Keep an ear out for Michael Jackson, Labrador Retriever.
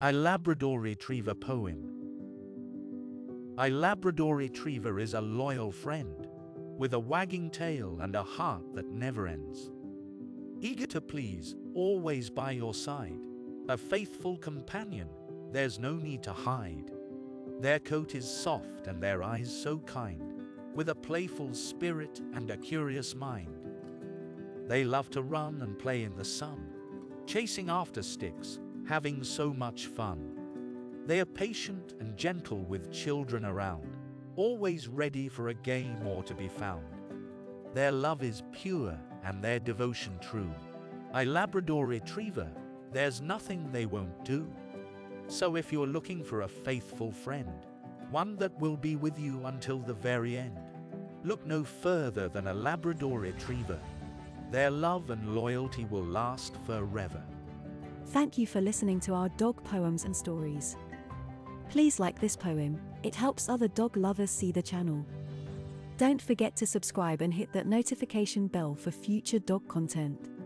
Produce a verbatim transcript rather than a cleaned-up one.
A Labrador Retriever poem. A Labrador Retriever is a loyal friend, with a wagging tail and a heart that never ends. Eager to please, always by your side, a faithful companion, there's no need to hide. Their coat is soft and their eyes so kind, with a playful spirit and a curious mind. They love to run and play in the sun, chasing after sticks, having so much fun. They are patient and gentle with children around, always ready for a game or to be found. Their love is pure and their devotion true. A Labrador Retriever, there's nothing they won't do. So if you're looking for a faithful friend, one that will be with you until the very end, look no further than a Labrador Retriever. Their love and loyalty will last forever. Thank you for listening to our dog poems and stories. Please like this poem, it helps other dog lovers see the channel. Don't forget to subscribe and hit that notification bell for future dog content.